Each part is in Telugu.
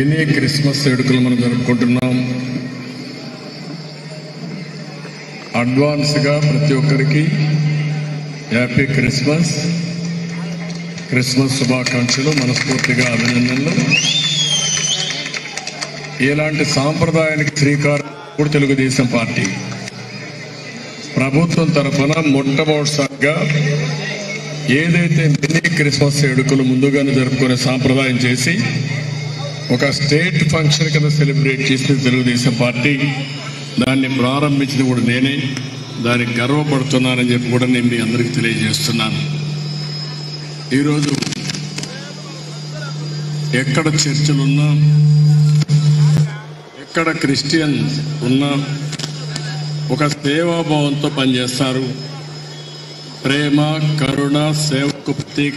నిన్నే క్రిస్మస్ వేడుకలు మనం జరుపుకుంటున్నాం. అడ్వాన్స్గా ప్రతి ఒక్కరికి హ్యాపీ క్రిస్మస్, క్రిస్మస్ శుభాకాంక్షలు, మనస్ఫూర్తిగా అభినందనలు. ఇలాంటి సాంప్రదాయానికి శ్రీకారం తెలుగుదేశం పార్టీ ప్రభుత్వం తరఫున మొట్టమొదటిసారిగా ఏదైతే మినీ క్రిస్మస్ వేడుకలు ముందుగానే జరుపుకునే సాంప్రదాయం చేసి ఒక స్టేట్ ఫంక్షన్ కింద సెలబ్రేట్ చేసిన తెలుగుదేశం పార్టీ దాన్ని ప్రారంభించిన కూడా నేనే. దానికి గర్వపడుతున్నానని చెప్పి కూడా నేను మీ అందరికీ తెలియజేస్తున్నాను. ఈరోజు ఎక్కడ చర్చలున్నా, ఎక్కడ క్రిస్టియన్స్ ఉన్నా ఒక సేవాభావంతో పనిచేస్తారు. ప్రేమ, కరుణ, సేవకు ప్రతీక,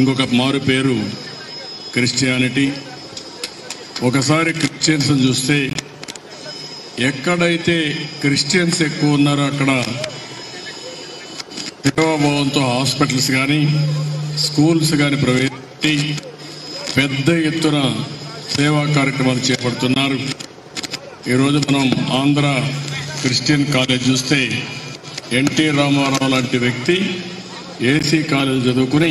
ఇంకొక మారు పేరు క్రిస్టియానిటీ. ఒకసారి క్రిస్టియన్స్ చూస్తే ఎక్కడైతే క్రిస్టియన్స్ ఎక్కువ ఉన్నారో అక్కడ సేవాభావంతో హాస్పిటల్స్ కానీ స్కూల్స్ కానీ ప్రవేశపెట్టి పెద్ద ఎత్తున సేవా కార్యక్రమాలు చేపడుతున్నారు. ఈరోజు మనం ఆంధ్ర క్రిస్టియన్ కాలేజ్ చూస్తే ఎన్టీ రామారావు లాంటి వ్యక్తి ఏసీ కాలేజ్ చదువుకుని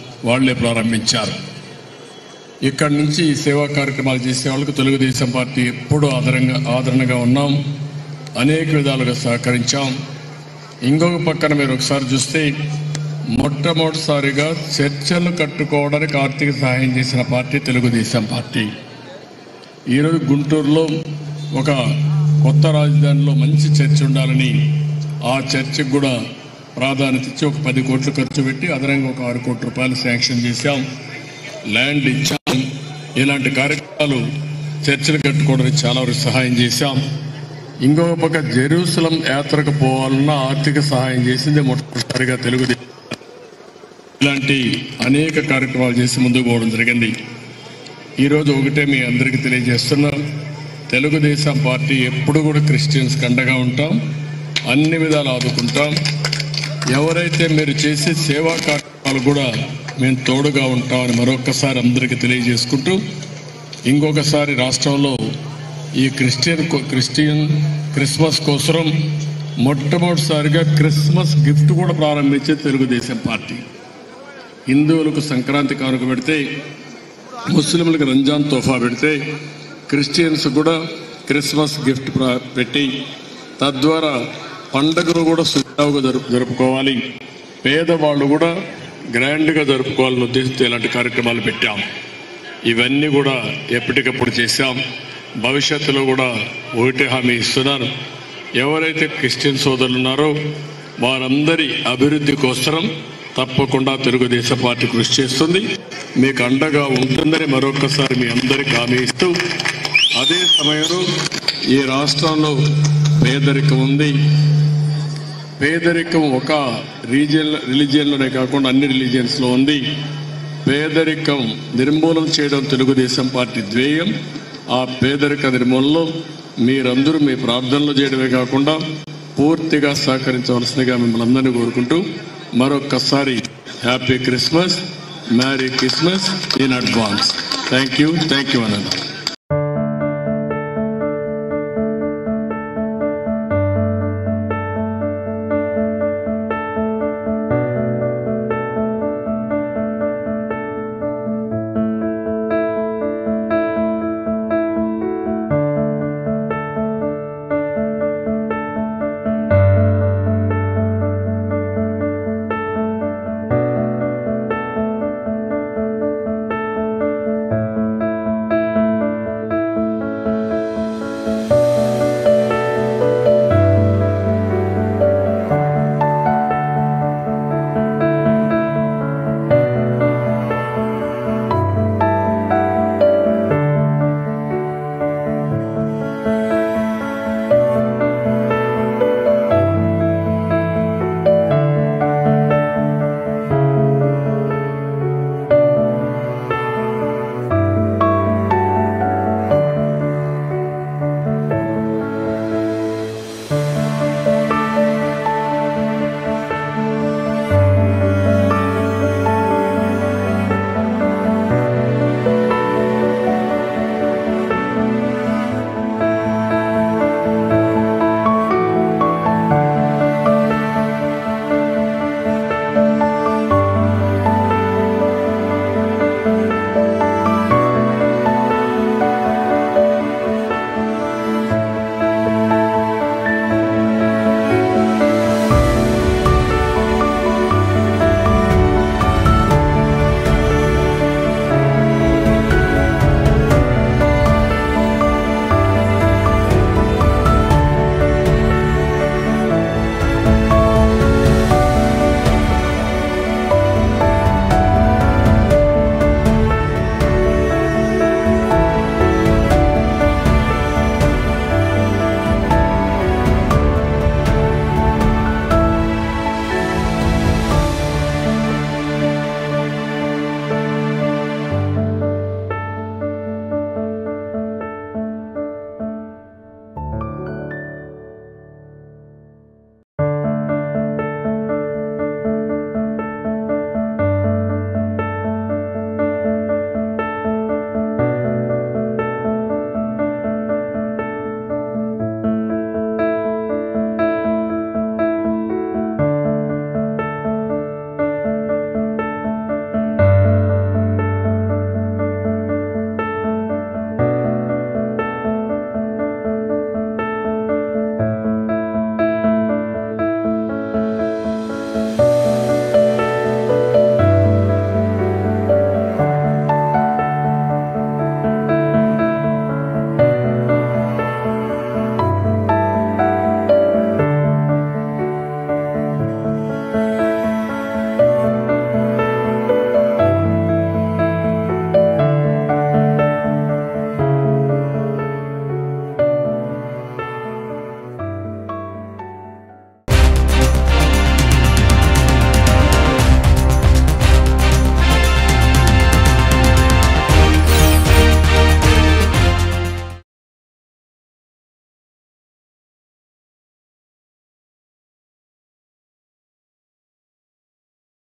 వాళ్ళే ప్రారంభించారు. ఇక్కడి నుంచి సేవా కార్యక్రమాలు చేసే వాళ్ళకు తెలుగుదేశం పార్టీ ఎప్పుడూ ఆదరణగా ఉన్నాం, అనేక విధాలుగా సహకరించాం. ఇంకొక పక్కన మీరు ఒకసారి చూస్తే మొట్టమొదటిసారిగా చర్చలు కట్టుకోవడానికి ఆర్థిక సహాయం చేసిన పార్టీ తెలుగుదేశం పార్టీ. ఈరోజు గుంటూరులో ఒక కొత్త రాజధానిలో మంచి చర్చ్ ఉండాలని ఆ చర్చ్కి కూడా ప్రాధాన్యత ఇచ్చి ఒక 10 కోట్లు ఖర్చు పెట్టి అదనంగా ఒక 6 కోట్ల రూపాయలు శాంక్షన్ చేశాం, ల్యాండ్ ఇచ్చాం. ఇలాంటి కార్యక్రమాలు చర్చలు కట్టుకోవడానికి చాలా వరకు సహాయం చేశాం. ఇంకొక పక్క జెరూసలం యాత్రకు పోవాలన్నా ఆర్థిక సహాయం చేసింది మొట్టమొదటిసారిగా తెలుగుదేశం. ఇలాంటి అనేక కార్యక్రమాలు చేసి ముందుకు పోవడం జరిగింది. ఈరోజు ఒకటే మీ అందరికీ తెలియజేస్తున్నాం, తెలుగుదేశం పార్టీ ఎప్పుడు కూడా క్రిస్టియన్స్ అండగా ఉంటాం, అన్ని విధాలు ఆదుకుంటాం. ఎవరైతే మీరు చేసే సేవా కార్యక్రమాలు కూడా మేము తోడుగా ఉంటామని మరొకసారి అందరికీ తెలియజేసుకుంటూ, ఇంకొకసారి రాష్ట్రంలో ఈ క్రిస్టియన్ క్రిస్మస్ కోసం మొట్టమొదటిసారిగా క్రిస్మస్ గిఫ్ట్ కూడా ప్రారంభించే తెలుగుదేశం పార్టీ. హిందువులకు సంక్రాంతి కానుక పెడితే, ముస్లింలకు రంజాన్ తోఫా పెడితే, క్రిస్టియన్స్ కూడా క్రిస్మస్ గిఫ్ట్ పెట్టి తద్వారా పండుగను కూడా సుఖంగా జరుపుకోవాలి, పేదవాళ్ళు కూడా గ్రాండ్గా జరుపుకోవాలని ఉద్దేశంతో ఇలాంటి కార్యక్రమాలు పెట్టాం. ఇవన్నీ కూడా ఎప్పటికప్పుడు చేశాం. భవిష్యత్తులో కూడా ఒకటే హామీ ఇస్తున్నారు, ఎవరైతే క్రిస్టియన్ సోదరులు ఉన్నారో వారందరి అభివృద్ధి కోసం తప్పకుండా తెలుగుదేశం పార్టీ కృషి చేస్తుంది, మీకు అండగా ఉంటుందని మరొకసారి మీ అందరికీ హామీ ఇస్తూ, అదే సమయంలో ఈ రాష్ట్రంలో పేదరికం ఉంది. పేదరికం ఒక రిలీజియన్లోనే కాకుండా అన్ని రిలీజియన్స్లో ఉంది. పేదరికం నిర్మూలన చేయడం తెలుగుదేశం పార్టీ ధ్యేయం. ఆ పేదరిక నిర్మూలనలో మీరందరూ మీ ప్రార్థనలు చేయడమే కాకుండా పూర్తిగా సహకరించవలసిందిగా మిమ్మల్ని అందరినీ కోరుకుంటూ మరొక్కసారి happy Christmas, merry Christmas in advance. Thank you అనండి.